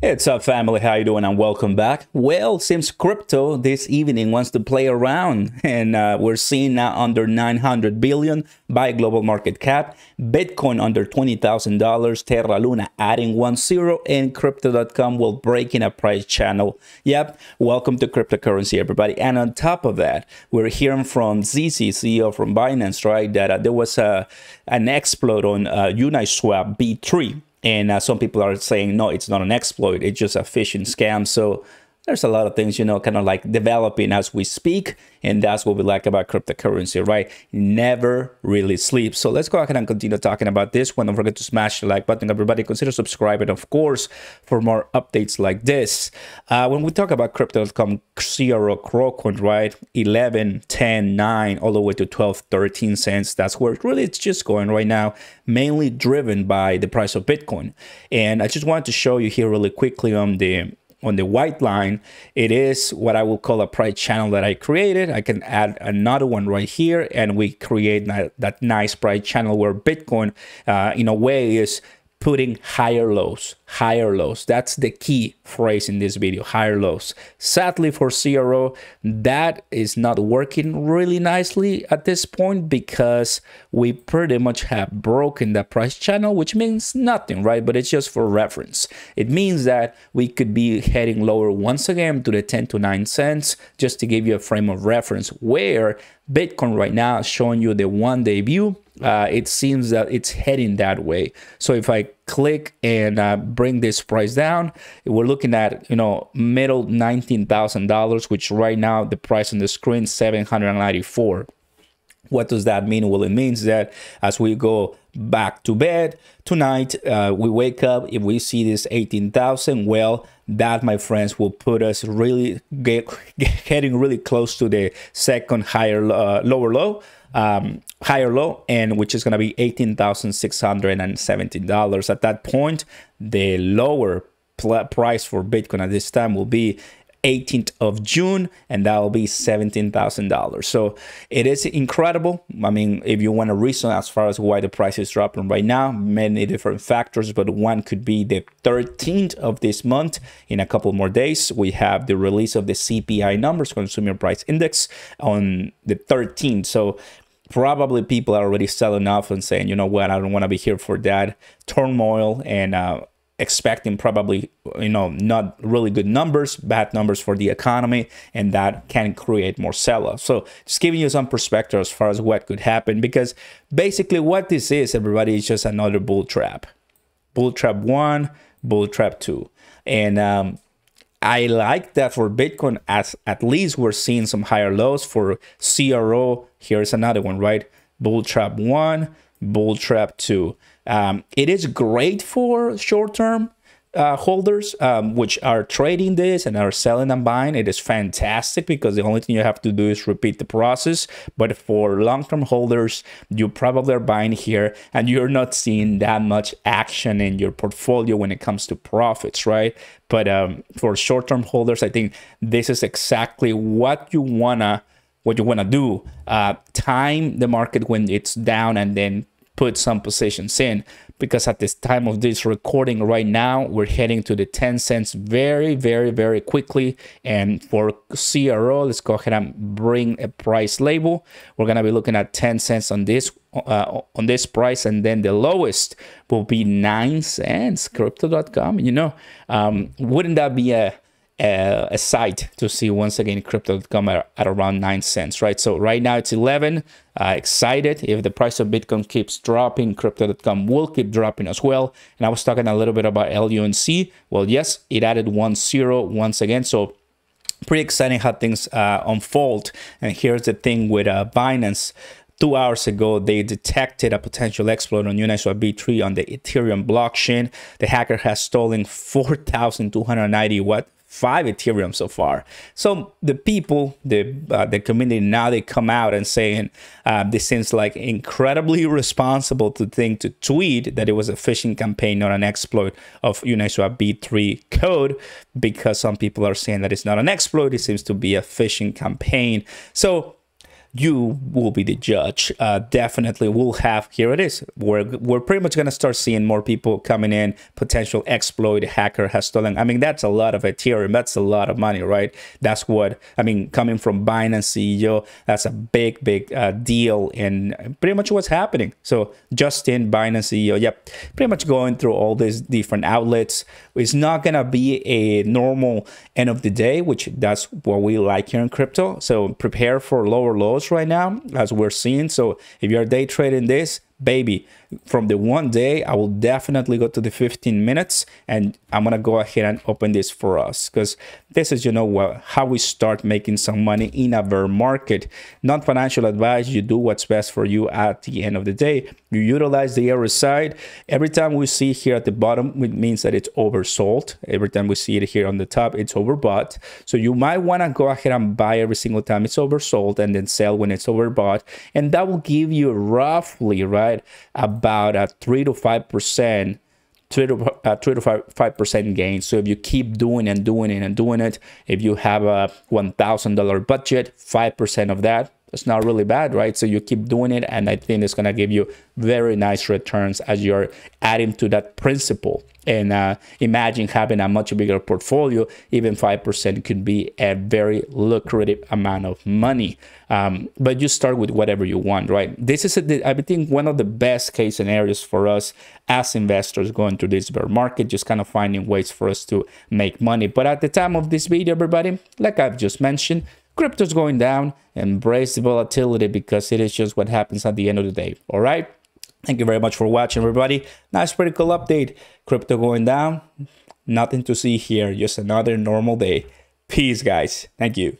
It's up, family, how you doing, and welcome back. Well, seems crypto this evening wants to play around, and we're seeing now under 900 billion by global market cap, Bitcoin under $20,000, Terra Luna adding 10, and Crypto.com will break in a price channel. Yep, welcome to cryptocurrency, everybody. And on top of that, we're hearing from ZC, CEO from Binance, right, that there was an exploit on Uniswap V3. And some people are saying, no, it's not an exploit. It's just a phishing scam. So there's a lot of things, you know, kind of like developing as we speak. And that's what we like about cryptocurrency, right? Never really sleeps. So let's go ahead and continue talking about this one. Don't forget to smash the like button, everybody. Consider subscribing, of course, for more updates like this. When we talk about Crypto.com, 0 Crowcoin, right? 11, 10, 9, all the way to 12, 13 cents. That's where really it's just going right now, mainly driven by the price of Bitcoin. And I just wanted to show you here really quickly on the white line. It is what I will call a price channel that I created. I can add another one right here, and we create that nice price channel where Bitcoin in a way is putting higher lows, higher lows. That's the key phrase in this video, higher lows. Sadly for CRO, that is not working really nicely at this point, because we pretty much have broken that price channel, which means nothing, right? But it's just for reference. It means that we could be heading lower once again to the 10 to 9 cents, just to give you a frame of reference where Bitcoin right now is showing you the one-day view. It seems that it's heading that way. So if I click and bring this price down, we're looking at, you know, middle $19,000, which right now the price on the screen is $794. What does that mean? Well, it means that as we go back to bed tonight, we wake up, if we see this 18,000, well, that, my friends, will put us really heading really close to the second higher low, and which is going to be $18,617. At that point, the lower price for Bitcoin at this time will be 18th of June, and that will be $17,000. So it is incredible. I mean, if you want a reason as far as why the price is dropping right now, many different factors, but one could be the 13th of this month. In a couple more days, we have the release of the CPI numbers, consumer price index, on the 13th. So probably people are already selling off and saying, you know what, I don't want to be here for that turmoil, and expecting probably, you know, not really good numbers, bad numbers for the economy, and that can create more sell-off. So just giving you some perspective as far as what could happen, because basically what this is, everybody, is just another bull trap. Bull trap 1, bull trap 2. And I like that for Bitcoin, as at least we're seeing some higher lows. For CRO, here's another one, right? Bull trap 1, bull trap 2. It is great for short-term holders, which are trading this and are selling and buying. It is fantastic, because the only thing you have to do is repeat the process. But for long-term holders, you probably are buying here, and you're not seeing that much action in your portfolio when it comes to profits, right? But for short-term holders, I think this is exactly what you wanna do. Time the market when it's down, and then put some positions in, because at this time of this recording right now, we're heading to the 10 cents very, very, very quickly. And for CRO, let's go ahead and bring a price label. We're gonna be looking at 10 cents on this price, and then the lowest will be 9 cents. Crypto.com, you know, wouldn't that be a sight to see once again Crypto.com at around 9 cents, right? So right now it's 11. Excited. If the price of Bitcoin keeps dropping, Crypto.com will keep dropping as well. And I was talking a little bit about LUNC. Well, yes, it added 10 once again. So pretty exciting how things unfold. And here's the thing with Binance. 2 hours ago, they detected a potential exploit on Uniswap V3 on the Ethereum blockchain. The hacker has stolen 4,290 what? 5 Ethereum so far. So the people, the community, now they come out and saying this seems like incredibly responsible to think to tweet that it was a phishing campaign, not an exploit of Uniswap V3 code, because some people are saying that it's not an exploit. It seems to be a phishing campaign. So you will be the judge. Definitely we'll have, here it is. We're pretty much gonna start seeing more people coming in, potential exploit, hacker has stolen. I mean, that's a lot of Ethereum, that's a lot of money, right? That's what, I mean, coming from Binance CEO, that's a big, big deal and pretty much what's happening. So Justin, Binance CEO, yep, pretty much going through all these different outlets. It's not gonna be a normal end of the day, which that's what we like here in crypto. So prepare for lower lows right now, as we're seeing. So if you're day trading this, baby, from the 1 day, I will definitely go to the 15 minutes and I'm gonna go ahead and open this for us, because this is, you know, how we start making some money in a bear market. Non-financial advice, you do what's best for you at the end of the day. You utilize the RSI. Every time we see here at the bottom, it means that it's oversold. Every time we see it here on the top, it's overbought. So you might wanna go ahead and buy every single time it's oversold and then sell when it's overbought. And that will give you roughly, right, about a 3 to 5% gain. So if you keep doing and doing it and doing it, if you have a $1,000 budget, 5% of that, it's not really bad, right? So you keep doing it, and I think it's gonna give you very nice returns as you're adding to that principle. And imagine having a much bigger portfolio. Even 5% could be a very lucrative amount of money. But you start with whatever you want, right? This is, I think, one of the best case scenarios for us as investors going through this bear market, just kind of finding ways for us to make money. But at the time of this video, everybody, like I've just mentioned, crypto's going down. Embrace the volatility, because it is just what happens at the end of the day. All right, thank you very much for watching, everybody. Nice critical update. Crypto going down, nothing to see here, just another normal day. Peace, guys. Thank you.